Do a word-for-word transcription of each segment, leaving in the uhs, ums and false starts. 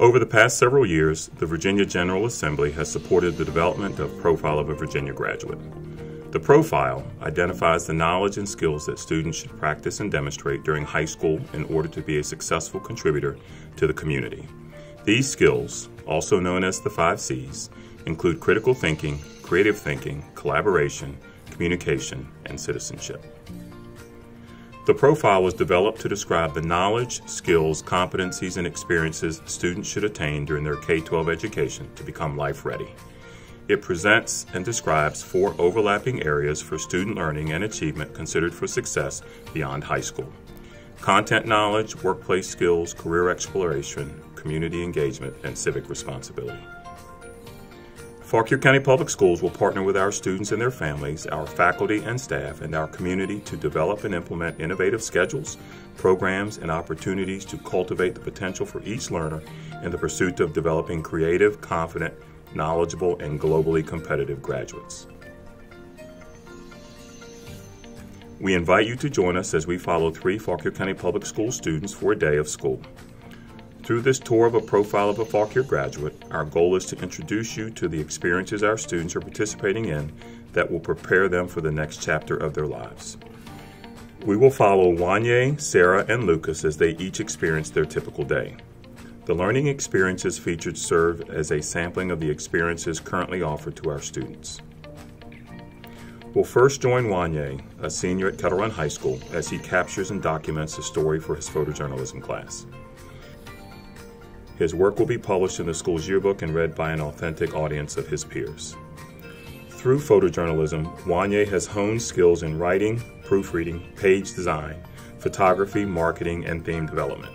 Over the past several years, the Virginia General Assembly has supported the development of Profile of a Virginia Graduate. The profile identifies the knowledge and skills that students should practice and demonstrate during high school in order to be a successful contributor to the community. These skills, also known as the five C's, include critical thinking, creative thinking, collaboration, communication, and citizenship. The profile was developed to describe the knowledge, skills, competencies, and experiences students should attain during their K through twelve education to become life-ready. It presents and describes four overlapping areas for student learning and achievement considered for success beyond high school: content knowledge, workplace skills, career exploration, community engagement, and civic responsibility. Fauquier County Public Schools will partner with our students and their families, our faculty and staff, and our community to develop and implement innovative schedules, programs, and opportunities to cultivate the potential for each learner in the pursuit of developing creative, confident, knowledgeable, and globally competitive graduates. We invite you to join us as we follow three Fauquier County Public School students for a day of school. Through this tour of a profile of a Fauquier graduate, our goal is to introduce you to the experiences our students are participating in that will prepare them for the next chapter of their lives. We will follow Wanye, Sarah, and Lucas as they each experience their typical day. The learning experiences featured serve as a sampling of the experiences currently offered to our students. We'll first join Wanye, a senior at Kettle Run High School, as he captures and documents a story for his photojournalism class. His work will be published in the school's yearbook and read by an authentic audience of his peers. Through photojournalism, Wanye has honed skills in writing, proofreading, page design, photography, marketing, and theme development.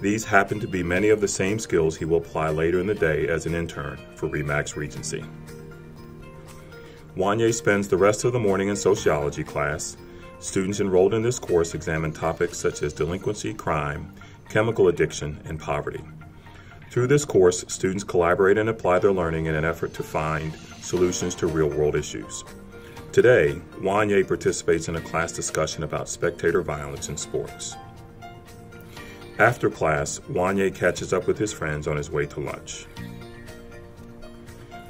These happen to be many of the same skills he will apply later in the day as an intern for R E-MAX Regency. Wanye spends the rest of the morning in sociology class. Students enrolled in this course examine topics such as delinquency, crime, chemical addiction, and poverty. Through this course, students collaborate and apply their learning in an effort to find solutions to real-world issues. Today, Wanye participates in a class discussion about spectator violence in sports. After class, Wanye catches up with his friends on his way to lunch.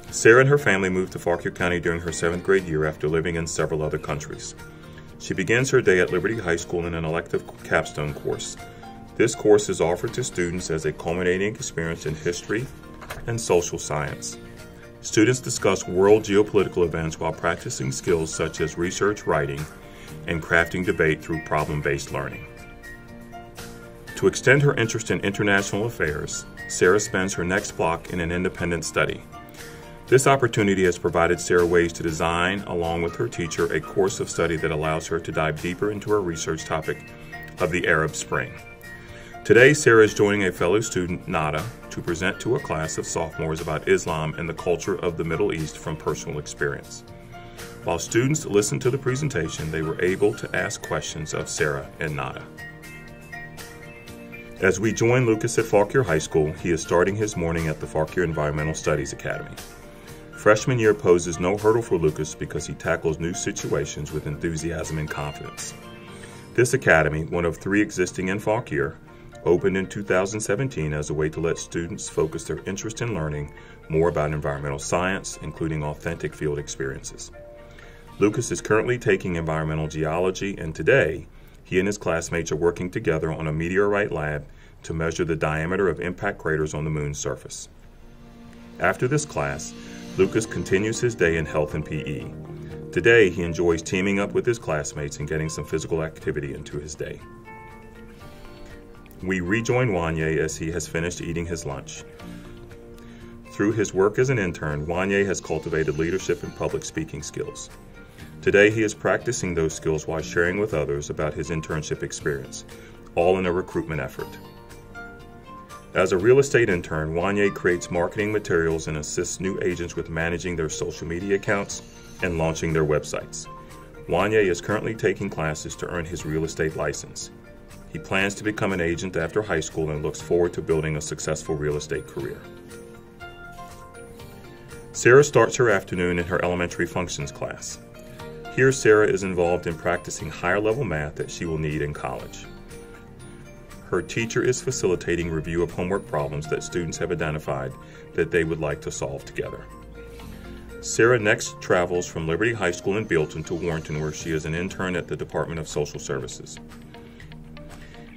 Sarah and her family moved to Fauquier County during her seventh grade year after living in several other countries. She begins her day at Liberty High School in an elective capstone course. This course is offered to students as a culminating experience in history and social science. Students discuss world geopolitical events while practicing skills such as research writing and crafting debate through problem-based learning. To extend her interest in international affairs, Sarah spends her next block in an independent study. This opportunity has provided Sarah ways to design, along with her teacher, a course of study that allows her to dive deeper into her research topic of the Arab Spring. Today, Sarah is joining a fellow student, Nada, to present to a class of sophomores about Islam and the culture of the Middle East from personal experience. While students listened to the presentation, they were able to ask questions of Sarah and Nada. As we join Lucas at Fauquier High School, he is starting his morning at the Fauquier Environmental Studies Academy. Freshman year poses no hurdle for Lucas because he tackles new situations with enthusiasm and confidence. This academy, one of three existing in Fauquier, opened in two thousand seventeen as a way to let students focus their interest in learning more about environmental science, including authentic field experiences. Lucas is currently taking environmental geology, and today, he and his classmates are working together on a meteorite lab to measure the diameter of impact craters on the moon's surface. After this class, Lucas continues his day in health and P E. Today, he enjoys teaming up with his classmates and getting some physical activity into his day. We rejoin Wanye as he has finished eating his lunch. Through his work as an intern, Wanye has cultivated leadership and public speaking skills. Today, he is practicing those skills while sharing with others about his internship experience, all in a recruitment effort. As a real estate intern, Wanye creates marketing materials and assists new agents with managing their social media accounts and launching their websites. Wanye is currently taking classes to earn his real estate license. He plans to become an agent after high school and looks forward to building a successful real estate career. Sarah starts her afternoon in her elementary functions class. Here, Sarah is involved in practicing higher-level math that she will need in college. her teacher is facilitating review of homework problems that students have identified that they would like to solve together. Sarah next travels from Liberty High School in Bealeton to Warrington, where she is an intern at the Department of Social Services.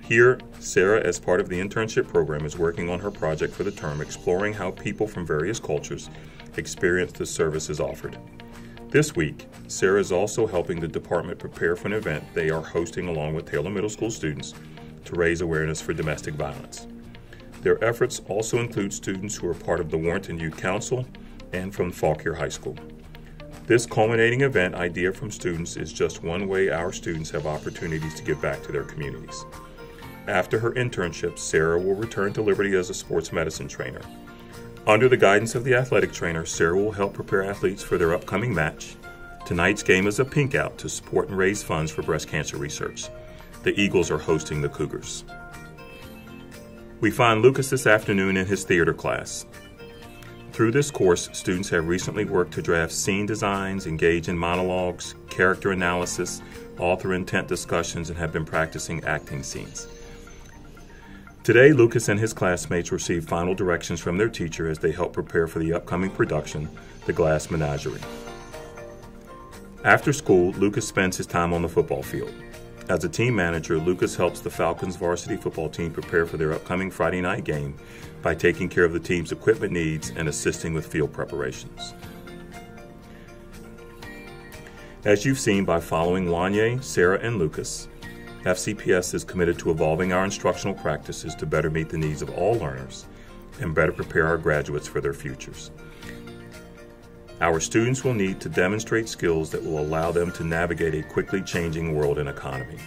Here, Sarah, as part of the internship program, is working on her project for the term, exploring how people from various cultures experience the services offered. This week, Sarah is also helping the department prepare for an event they are hosting along with Taylor Middle School students to raise awareness for domestic violence. Their efforts also include students who are part of the Warrington Youth Council and from Fauquier High School. This culminating event idea from students is just one way our students have opportunities to give back to their communities. After her internship, Sarah will return to Liberty as a sports medicine trainer. Under the guidance of the athletic trainer, Sarah will help prepare athletes for their upcoming match. Tonight's game is a pink out to support and raise funds for breast cancer research. The Eagles are hosting the Cougars. We find Lucas this afternoon in his theater class. Through this course, students have recently worked to draft scene designs, engage in monologues, character analysis, author intent discussions, and have been practicing acting scenes. Today, Lucas and his classmates receive final directions from their teacher as they help prepare for the upcoming production, The Glass Menagerie. After school, Lucas spends his time on the football field. As a team manager, Lucas helps the Falcons varsity football team prepare for their upcoming Friday night game by taking care of the team's equipment needs and assisting with field preparations. As you've seen by following Wanye, Sarah, and Lucas, F C P S is committed to evolving our instructional practices to better meet the needs of all learners and better prepare our graduates for their futures. Our students will need to demonstrate skills that will allow them to navigate a quickly changing world and economy.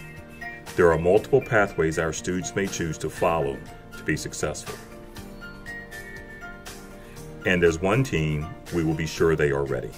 There are multiple pathways our students may choose to follow to be successful. And as one team, we will be sure they are ready.